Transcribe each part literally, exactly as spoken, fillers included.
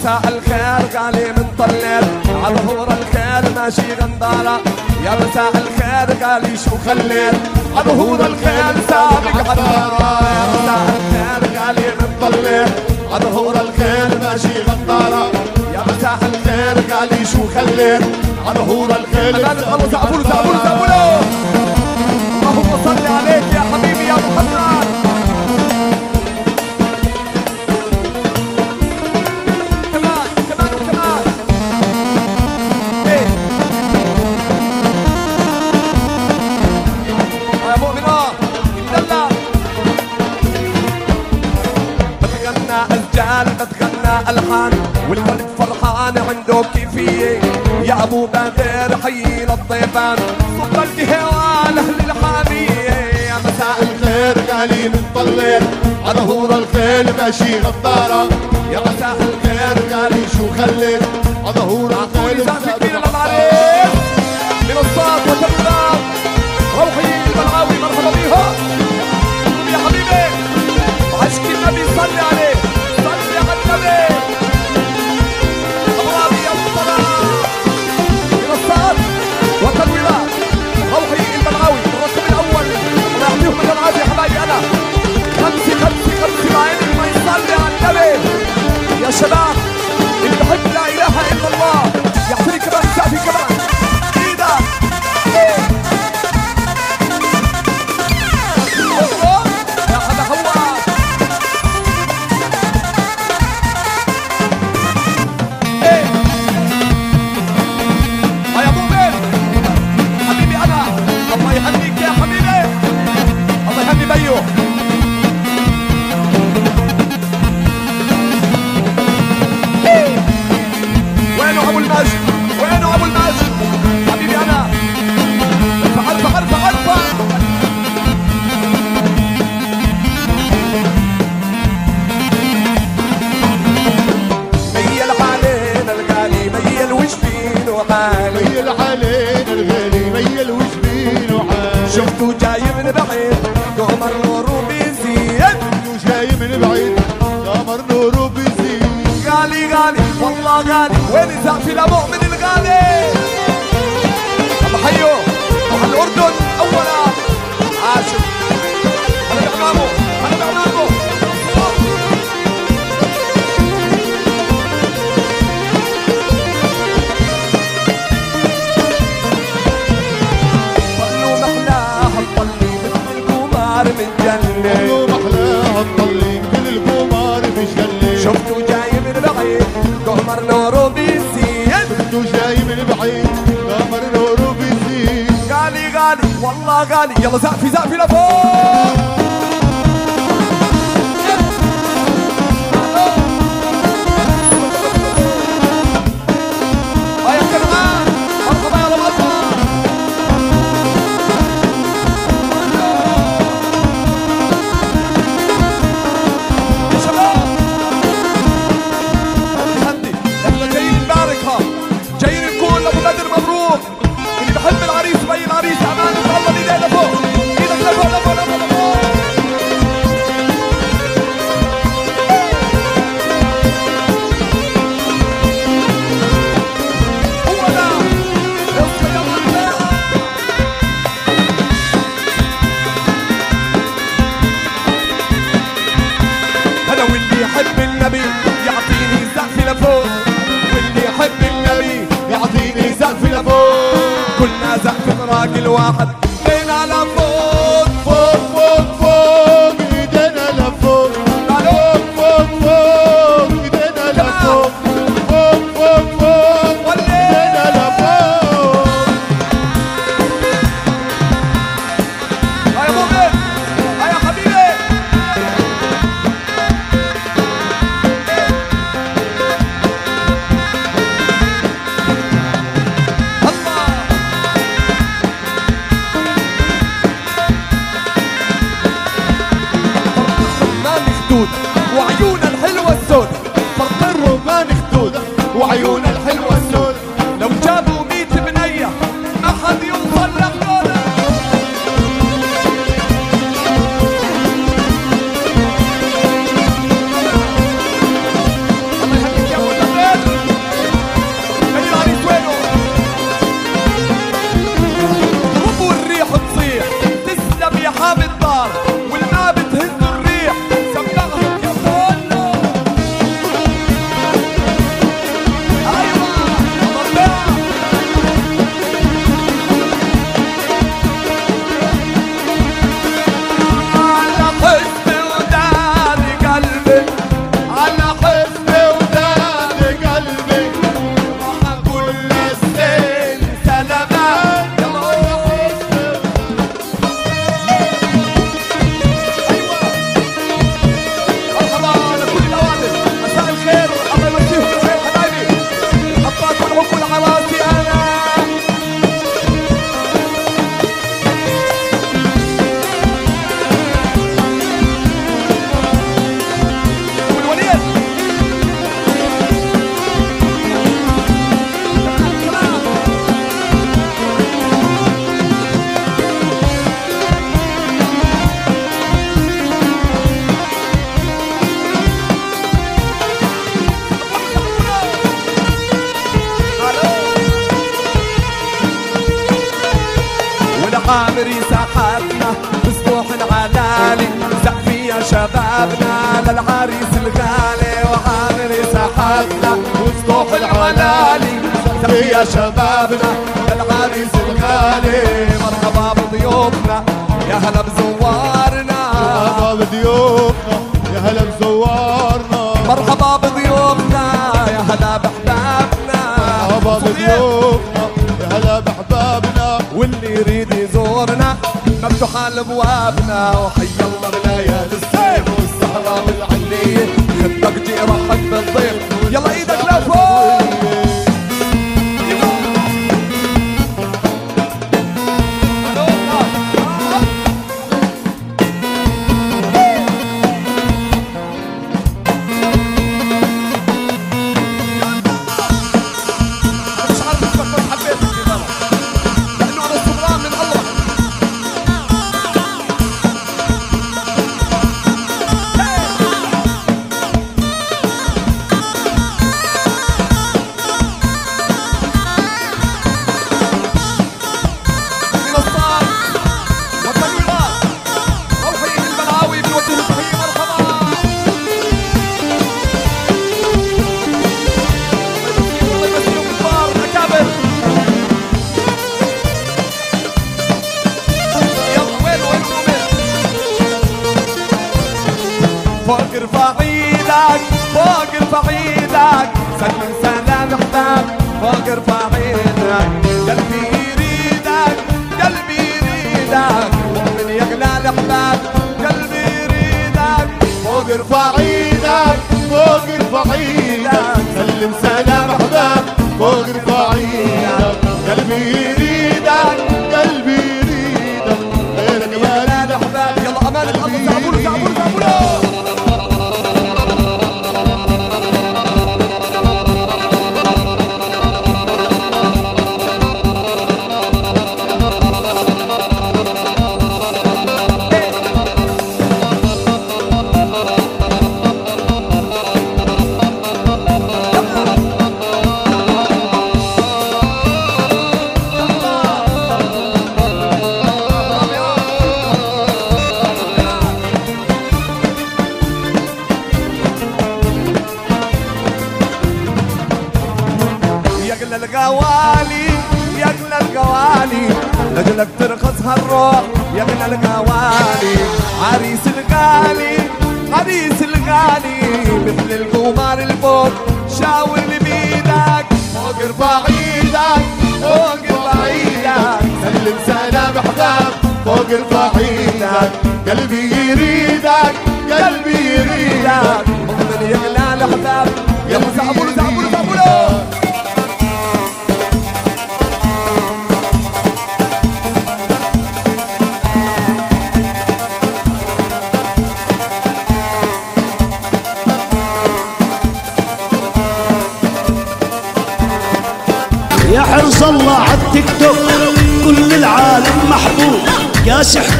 مساء الخير قالي منطلع على ظهور الخير ماشي غندارة يا مساء الخير قالي شو خليت على ظهور الخير سابق عطارة يا مساء الخير قالي منطلع على ظهور الخير ماشي غندارة يا مساء الخير قالي شو خليت على ظهور الخير سابق عطارة اللهم صل عليك يا حبيبي يا محمد بتغنى الحان والولد فرحان عنده كيفيه يا ابو بدر حيي للضيفان صب القهوه لاهل الحاميه يا مساء الخير قالي منطلع على ظهور الخيل ماشي غداره يا مساء الخير قالي شو خليت على ظهور الخيل ماشي غداره من الصاد والتراب روحي البلعاوي مرحبا بيها يا حبيبي عشق النبي صلي عليه يا شباب اللي بحب لا اله الا الله يعطيك كمان تعطي كمان ايده يا حدا حوا ايه يا ابو بيت حبيبي انا الله يهنيك يا حبيبي الله يهني بيو وينه ابو الماجد حبيبي انا ارفع ارفع ارفع ارفع ميل علينا الغالي ميل وش بينه حالي ميل علينا الغالي ميل وش بينه حالي شفته جاي من بعيد قمر نوره بيزيد شفته جاي من بعيد قمر نوره بيزيد غالي غالي والله غالي وين زعفي لمؤمن الغالي الله حيو روح الاردن اولا عاشق انا بعمامه انا بعمامه طلوا محلاها تطلي مثل القمار من جنة طلوا محلاها تطلي مثل القمار من جنة شفته جاي من بعيد قمر نوره والله غالي يلا زقفي زقفي لفوق اه يا كلمان مرحبا يا رمضان يا شباب هندي احنا جايين نبارك ها جايين نقول لابو بدر مبروك اللي بحب العريس بي العريس امان راجل واحد ايدينا لفوق فوق فوق فوق ايدينا لفوق فوق فوق فوق ايدينا لفوق فوق فوق فوق ايدينا لفوق يا مؤمن يا حبيبي وعيون الحلوة السود فرط الرومان خدود وعيون الحلوة السود لو جابوا ميت بنية ما حد يوصل لخدودة الله يخليك يا ولد عامري سحابنا بسطوح العلالي زحفي يا شبابنا للعريس الغالي. وعامري سحابنا بسطوح العلالي زحفي يا شبابنا للعريس الغالي. مرحبا بضيوفنا يا هلا بزوارنا، مرحبا بضيوفنا يا هلا بزوارنا، مرحبا بضيوفنا يا هلا بحبابنا، مرحبا بضيوفنا يا هلا بحبابنا. واللي يريد يزورنا مفتوحة لبوابنا، وحيا الله بليالي الصيف والسهرة بالعلية، خدك جيرحك بالضيف يلا ايدك لفوق.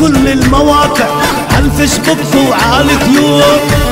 كل المواقع على الفيسبوك وعلى اليوتيوب